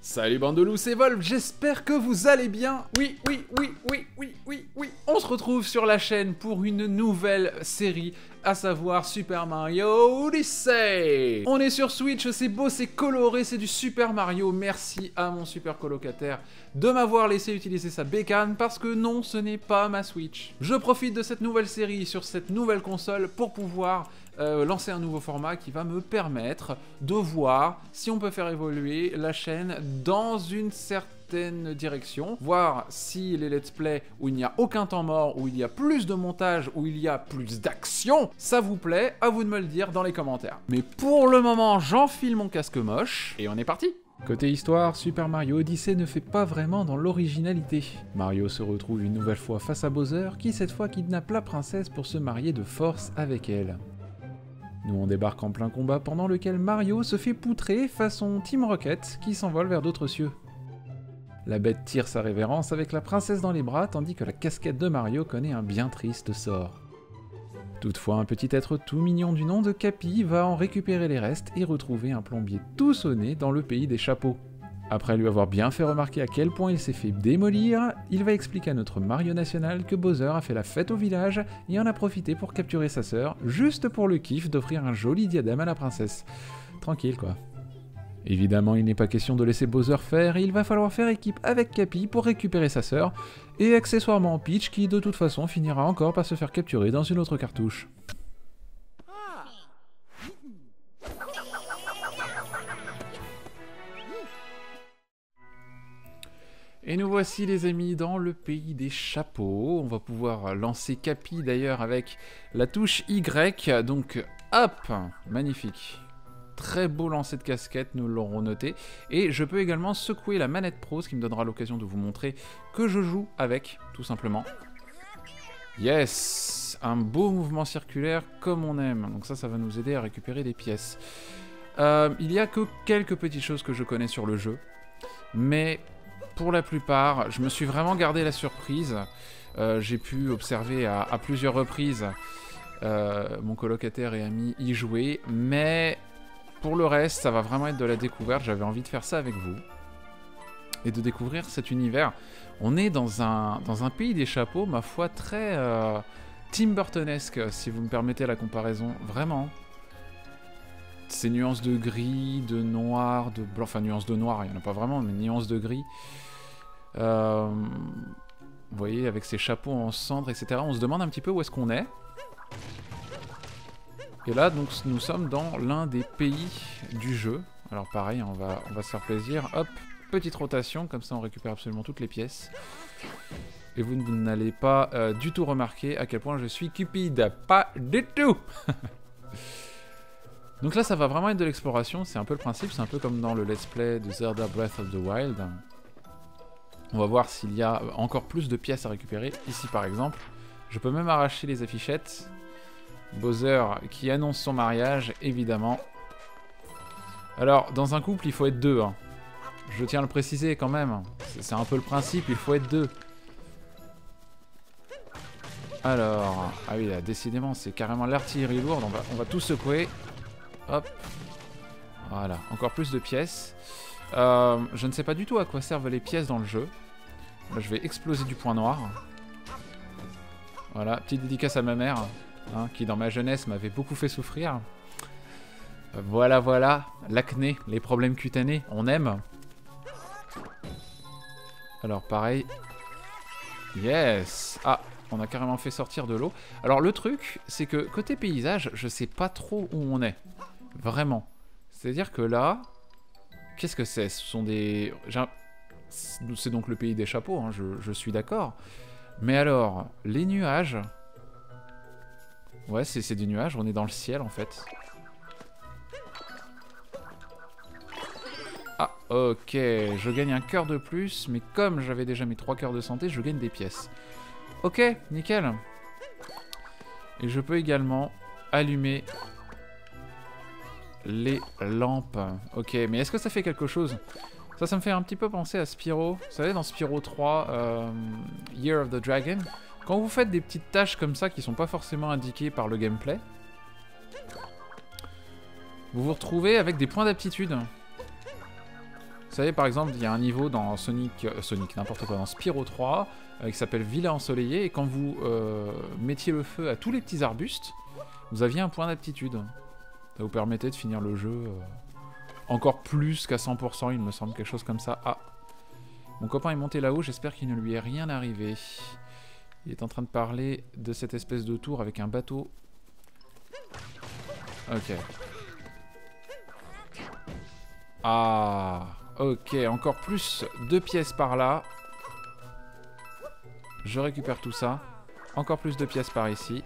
Salut bande de loups, c'est Wolf, j'espère que vous allez bien. Oui, on se retrouve sur la chaîne pour une nouvelle série, à savoir Super Mario Odyssey. On est sur Switch, c'est beau, c'est coloré, c'est du Super Mario. Merci à mon super colocataire de m'avoir laissé utiliser sa bécane, parce que non, ce n'est pas ma Switch. Je profite de cette nouvelle série sur cette nouvelle console pour pouvoir lancer un nouveau format qui va me permettre de voir si on peut faire évoluer la chaîne dans une certaine direction, voir si les let's play où il n'y a aucun temps mort, où il y a plus de montage, où il y a plus d'action, ça vous plaît, à vous de me le dire dans les commentaires. Mais pour le moment, j'enfile mon casque moche et on est parti. Côté histoire, Super Mario Odyssey ne fait pas vraiment dans l'originalité. Mario se retrouve une nouvelle fois face à Bowser, qui cette fois kidnappe la princesse pour se marier de force avec elle. Nous on débarque en plein combat pendant lequel Mario se fait poutrer façon Team Rocket qui s'envole vers d'autres cieux. La bête tire sa révérence avec la princesse dans les bras tandis que la casquette de Mario connaît un bien triste sort. Toutefois, un petit être tout mignon du nom de Cappy va en récupérer les restes et retrouver un plombier tout sonné dans le pays des chapeaux. Après lui avoir bien fait remarquer à quel point il s'est fait démolir, il va expliquer à notre Mario national que Bowser a fait la fête au village et en a profité pour capturer sa sœur, juste pour le kiff d'offrir un joli diadème à la princesse. Tranquille quoi. Évidemment, il n'est pas question de laisser Bowser faire, et il va falloir faire équipe avec Cappy pour récupérer sa sœur, et accessoirement Peach qui de toute façon finira encore par se faire capturer dans une autre cartouche. Et nous voici les amis dans le pays des chapeaux. On va pouvoir lancer Cappy d'ailleurs avec la touche Y, donc hop, magnifique. Très beau lancer de casquette, nous l'aurons noté. Et je peux également secouer la manette pro, ce qui me donnera l'occasion de vous montrer que je joue avec, tout simplement. Yes, un beau mouvement circulaire comme on aime. Donc ça, ça va nous aider à récupérer des pièces. Il n'y a que quelques petites choses que je connais sur le jeu, mais pour la plupart, je me suis vraiment gardé la surprise. J'ai pu observer à plusieurs reprises mon colocataire et ami y jouer, mais pour le reste, ça va vraiment être de la découverte. J'avais envie de faire ça avec vous et de découvrir cet univers. On est dans un pays des chapeaux, ma foi, très Tim Burtonesque, si vous me permettez la comparaison, vraiment. Ces nuances de gris, de noir, de blanc, enfin nuances de noir, il n'y en a pas vraiment, mais nuances de gris. Vous voyez, avec ces chapeaux en cendres, etc. On se demande un petit peu où est-ce qu'on est. Et là, donc, nous sommes dans l'un des pays du jeu. Alors pareil, on va se faire plaisir. Hop, petite rotation, comme ça on récupère absolument toutes les pièces. Et vous n'allez pas du tout remarquer à quel point je suis cupide. Pas du tout. Donc là, ça va vraiment être de l'exploration, c'est un peu le principe, c'est un peu comme dans le let's play de Zelda Breath of the Wild. On va voir s'il y a encore plus de pièces à récupérer. Ici, par exemple, je peux même arracher les affichettes. Bowser qui annonce son mariage, évidemment. Alors, dans un couple, il faut être deux. Hein. Je tiens à le préciser quand même. C'est un peu le principe, il faut être deux. Alors, ah oui, là, décidément, c'est carrément l'artillerie lourde, on va tout secouer. Hop, voilà, encore plus de pièces. Je ne sais pas du tout à quoi servent les pièces dans le jeu. Là, je vais exploser du point noir. Voilà, petite dédicace à ma mère, hein, qui dans ma jeunesse m'avait beaucoup fait souffrir. Voilà, voilà, l'acné, les problèmes cutanés, on aime. Alors pareil. Yes. Ah, on a carrément fait sortir de l'eau. Alors le truc, c'est que côté paysage, je sais pas trop où on est. Vraiment. C'est-à-dire que là, qu'est-ce que c'est? Ce sont des... C'est donc le pays des chapeaux, hein, je suis d'accord. Mais alors, les nuages... Ouais, c'est des nuages, on est dans le ciel en fait. Ah, ok, je gagne un cœur de plus, mais comme j'avais déjà mes 3 cœurs de santé, je gagne des pièces. Ok, nickel. Et je peux également allumer... les lampes. Ok, mais est-ce que ça fait quelque chose? Ça, ça me fait un petit peu penser à Spyro. Vous savez, dans Spyro 3, Year of the Dragon, quand vous faites des petites tâches comme ça qui sont pas forcément indiquées par le gameplay, vous vous retrouvez avec des points d'aptitude. Vous savez, par exemple, il y a un niveau dans dans Spyro 3, qui s'appelle Villa Ensoleillée, et quand vous mettiez le feu à tous les petits arbustes, vous aviez un point d'aptitude. Ça vous permettait de finir le jeu encore plus qu'à 100%, il me semble, quelque chose comme ça. Ah, mon copain est monté là-haut, j'espère qu'il ne lui est rien arrivé. Il est en train de parler de cette espèce de tour avec un bateau. Ok. Ah, ok, encore plus de pièces par là. Je récupère tout ça. Encore plus de pièces par ici.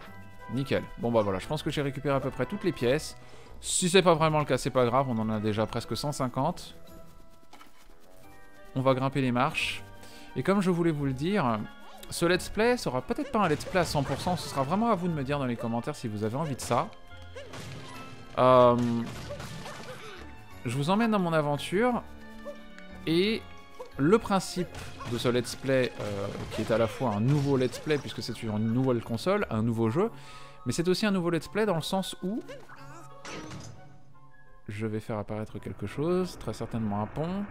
Nickel. Bon bah voilà, je pense que j'ai récupéré à peu près toutes les pièces. Si c'est pas vraiment le cas, c'est pas grave, on en a déjà presque 150. On va grimper les marches. Et comme je voulais vous le dire, ce let's play sera peut-être pas un let's play à 100%, ce sera vraiment à vous de me dire dans les commentaires si vous avez envie de ça. Je vous emmène dans mon aventure. Et le principe de ce let's play, qui est à la fois un nouveau let's play, puisque c'est sur une nouvelle console, un nouveau jeu, mais c'est aussi un nouveau let's play dans le sens où je vais faire apparaître quelque chose, très certainement un pont.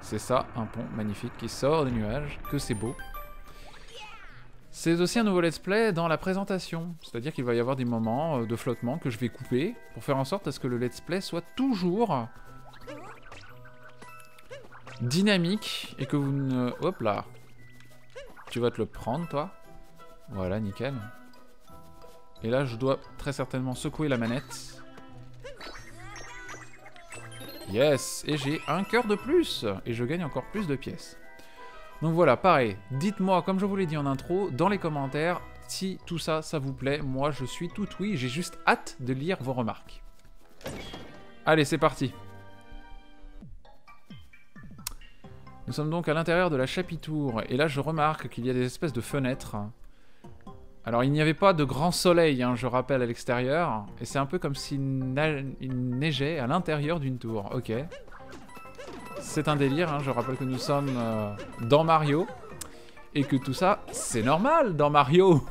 C'est ça, un pont magnifique qui sort des nuages, que c'est beau. C'est aussi un nouveau let's play dans la présentation, c'est-à-dire qu'il va y avoir des moments de flottement que je vais couper pour faire en sorte à ce que le let's play soit toujours dynamique et que vous ne... Hop là! Tu vas te le prendre, toi. Voilà, nickel. Et là, je dois très certainement secouer la manette. Yes! Et j'ai un cœur de plus! Et je gagne encore plus de pièces. Donc voilà, pareil, dites-moi, comme je vous l'ai dit en intro, dans les commentaires, si tout ça, ça vous plaît. Moi, je suis tout oui, j'ai juste hâte de lire vos remarques. Allez, c'est parti. Nous sommes donc à l'intérieur de la chapitour, et là, je remarque qu'il y a des espèces de fenêtres. Alors, il n'y avait pas de grand soleil, hein, je rappelle, à l'extérieur, et c'est un peu comme s'il neigeait à l'intérieur d'une tour, ok. C'est un délire, hein. Je rappelle que nous sommes dans Mario, et que tout ça, c'est normal dans Mario.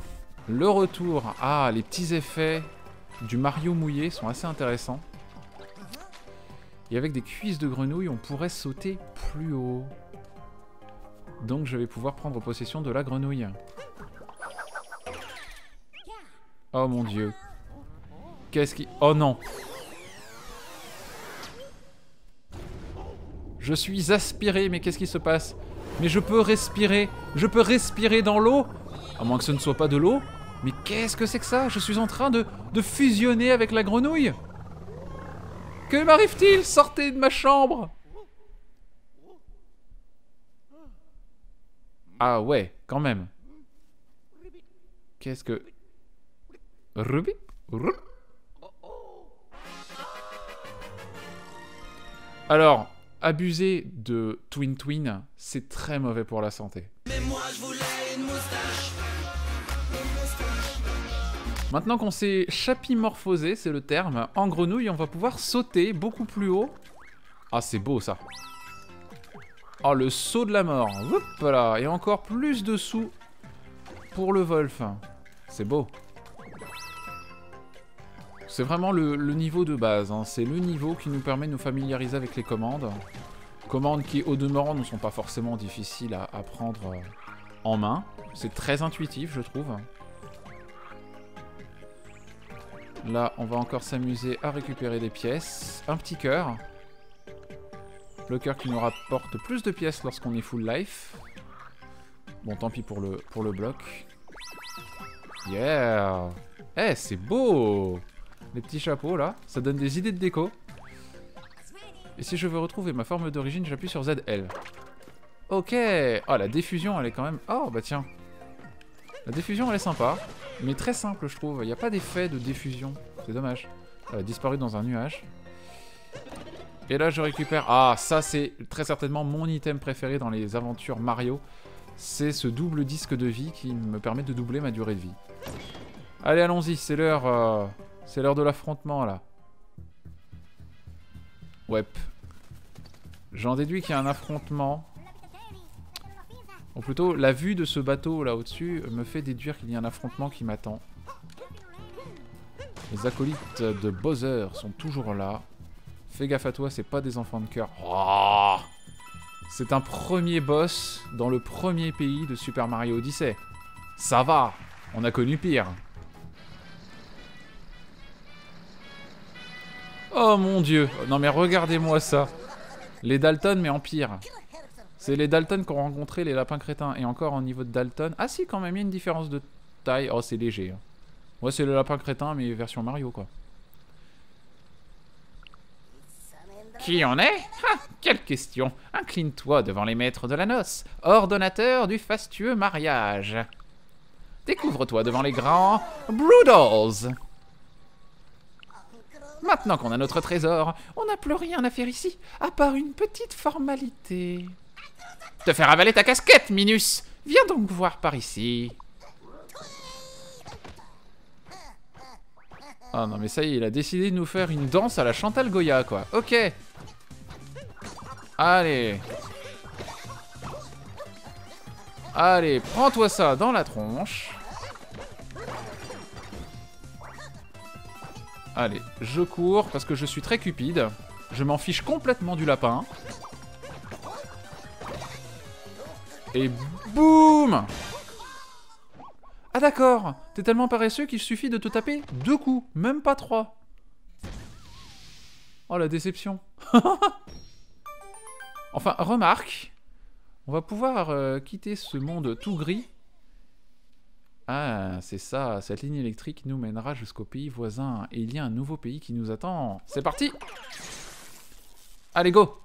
Le retour, ah, les petits effets du Mario mouillé sont assez intéressants. Et avec des cuisses de grenouille, on pourrait sauter plus haut. Donc je vais pouvoir prendre possession de la grenouille. Oh mon dieu. Qu'est-ce qui... Oh non! Je suis aspiré, mais qu'est-ce qui se passe? Mais je peux respirer dans l'eau, à moins que ce ne soit pas de l'eau. Mais qu'est-ce que c'est que ça? Je suis en train de fusionner avec la grenouille. Que m'arrive-t-il? Sortez de ma chambre! Ah ouais, quand même. Qu'est-ce que... Ruby? Alors... Abuser de Twin Twin, c'est très mauvais pour la santé. Mais moi, je voulais une moustache. Une moustache. Maintenant qu'on s'est chapimorphosé, c'est le terme, en grenouille, on va pouvoir sauter beaucoup plus haut. Ah, c'est beau ça. Oh, le saut de la mort. Hop là. Et encore plus de sous pour le Wolf. C'est beau. C'est vraiment le niveau de base, hein. C'est le niveau qui nous permet de nous familiariser avec les commandes. Commandes qui, au demeurant, ne sont pas forcément difficiles à prendre en main. C'est très intuitif, je trouve. Là, on va encore s'amuser à récupérer des pièces. Un petit cœur. Le cœur qui nous rapporte plus de pièces lorsqu'on est full life. Bon, tant pis pour le bloc. Yeah! Eh, c'est beau! Les petits chapeaux là, ça donne des idées de déco. Et si je veux retrouver ma forme d'origine, j'appuie sur ZL. Ok. Ah, la diffusion elle est quand même... Oh bah tiens. La diffusion elle est sympa, mais très simple je trouve. Il n'y a pas d'effet de diffusion, c'est dommage. Elle a disparu dans un nuage. Et là je récupère... Ah ça c'est très certainement mon item préféré dans les aventures Mario. C'est ce double disque de vie qui me permet de doubler ma durée de vie. Allez allons-y, c'est l'heure... C'est l'heure de l'affrontement, là. Ouais. J'en déduis qu'il y a un affrontement. Ou plutôt, la vue de ce bateau, là, au-dessus, me fait déduire qu'il y a un affrontement qui m'attend. Les acolytes de Bowser sont toujours là. Fais gaffe à toi, c'est pas des enfants de cœur. Oh, c'est un premier boss dans le premier pays de Super Mario Odyssey. Ça va, on a connu pire. Oh mon dieu, non mais regardez-moi ça. Les Dalton mais en pire. C'est les Dalton qu'ont rencontré les Lapins Crétins. Et encore en niveau de Dalton. Ah si, quand même, il y a une différence de taille. Oh, c'est léger. Ouais, c'est le Lapin Crétin mais version Mario quoi. Qui en est? Ah, quelle question. Incline-toi devant les maîtres de la noce, ordonnateurs du fastueux mariage. Découvre-toi devant les grands Brudals. Maintenant qu'on a notre trésor, on n'a plus rien à faire ici, à part une petite formalité. Te faire avaler ta casquette, Minus. Viens donc voir par ici. Ah non mais ça y est, il a décidé de nous faire une danse à la Chantal Goya quoi. Ok. Allez. Allez, prends-toi ça dans la tronche. Allez, je cours parce que je suis très cupide. Je m'en fiche complètement du lapin. Et boum! Ah d'accord, t'es tellement paresseux qu'il suffit de te taper 2 coups, même pas 3. Oh la déception. Enfin, remarque, on va pouvoir quitter ce monde tout gris. Ah, c'est ça, cette ligne électrique nous mènera jusqu'au pays voisin. Et il y a un nouveau pays qui nous attend. C'est parti. Allez, go.